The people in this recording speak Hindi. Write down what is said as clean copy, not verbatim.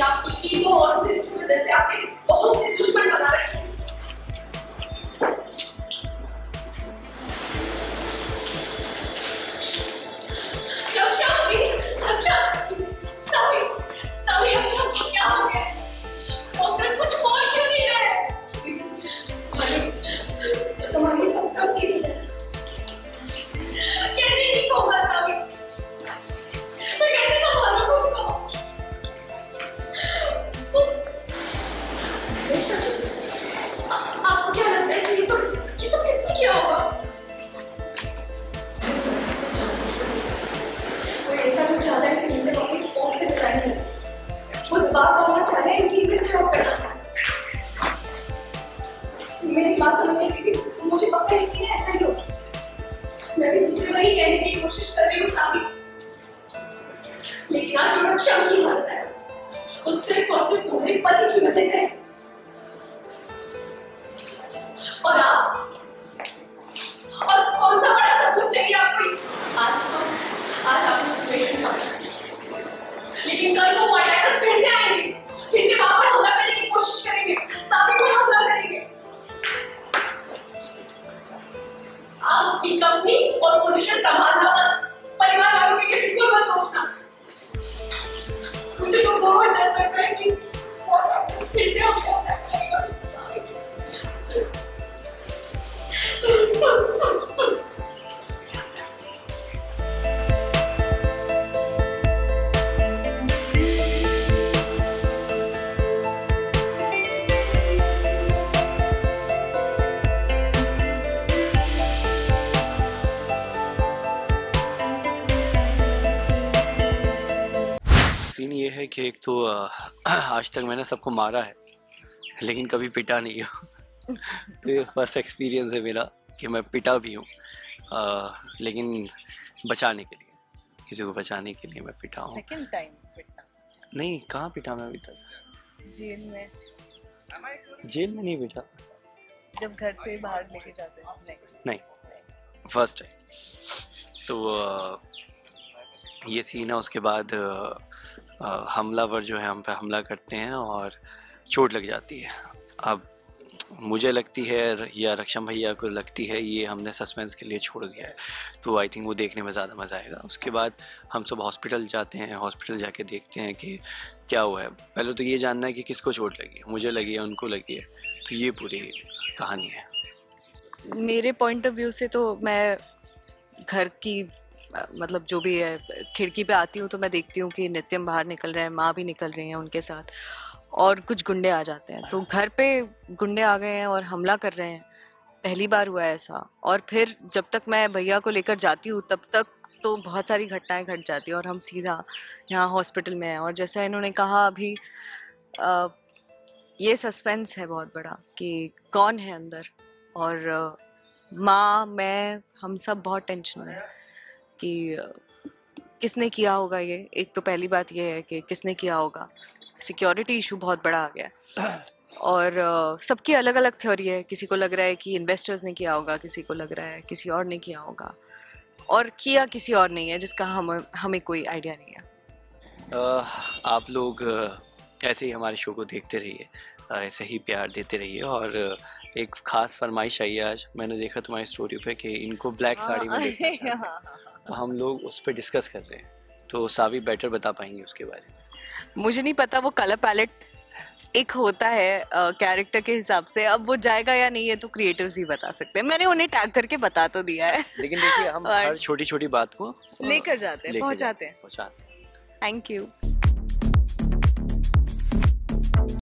कि आपकी टीम को और से जैसे आपके बहुत से दुश्मन बना रहे हैं। सीन ये है कि एक तो आज तक मैंने सबको मारा है लेकिन कभी पिटा नहीं हूँ तो ये फर्स्ट एक्सपीरियंस है मेरा कि मैं पिटा भी हूँ, लेकिन बचाने के लिए, किसी को बचाने के लिए मैं पिटा हूँ। सेकंड टाइम पिटा? नहीं, कहाँ पिटा मैं अभी तक? जेल में। जेल में नहीं पिटा, जब घर से बाहर लेके जाते हैं। नहीं, फर्स्ट टाइम। तो ये सीन है। उसके बाद हमलावर जो है हम पे हमला करते हैं और चोट लग जाती है। अब मुझे लगती है या रक्षम भैया को लगती है, ये हमने सस्पेंस के लिए छोड़ दिया है, तो आई थिंक वो देखने में ज़्यादा मज़ा आएगा। उसके बाद हम सब हॉस्पिटल जाते हैं। हॉस्पिटल जाके देखते हैं कि क्या हुआ है। पहले तो ये जानना है कि किसको चोट लगी है, मुझे लगी है, उनको लगी है। तो ये पूरी कहानी है। मेरे पॉइंट ऑफ व्यू से तो मैं घर की मतलब जो भी है, खिड़की पे आती हूँ तो मैं देखती हूँ कि नित्यम बाहर निकल रहे हैं, माँ भी निकल रही हैं उनके साथ, और कुछ गुंडे आ जाते हैं। तो घर पे गुंडे आ गए हैं और हमला कर रहे हैं। पहली बार हुआ है ऐसा। और फिर जब तक मैं भैया को लेकर जाती हूँ तब तक तो बहुत सारी घटनाएं घट जाती हैं और हम सीधा यहाँ हॉस्पिटल में हैं। और जैसा इन्होंने कहा अभी, ये सस्पेंस है बहुत बड़ा कि कौन है अंदर। और माँ, मैं, हम सब बहुत टेंशन में कि किसने किया होगा ये। एक तो पहली बात ये है कि किसने किया होगा। सिक्योरिटी इशू बहुत बड़ा आ गया और सबकी अलग अलग थ्योरी है। किसी को लग रहा है कि इन्वेस्टर्स ने किया होगा, किसी को लग रहा है किसी और ने किया होगा, और किया किसी और नहीं है जिसका हमें कोई आइडिया नहीं है। आप लोग ऐसे ही हमारे शो को देखते रहिए, ऐसे ही प्यार देते रहिए। और एक ख़ास फरमाइश आई आज, मैंने देखा तुम्हारी स्टोरी पे कि इनको ब्लैक साड़ी में देखना चाहिए, तो हम लोग उस पर डिस्कस कर रहे हैं। तो सावी बेटर बता पाएंगे उसके बारे में। मुझे नहीं पता, वो कलर पैलेट एक होता है कैरेक्टर के हिसाब से। अब वो जाएगा या नहीं है तो क्रिएटर्स ही बता सकते हैं। मैंने उन्हें टैग करके बता तो दिया है, लेकिन देखिए हम हर छोटी छोटी बात को लेकर जाते हैं, पहुँचाते हैं। Thank you.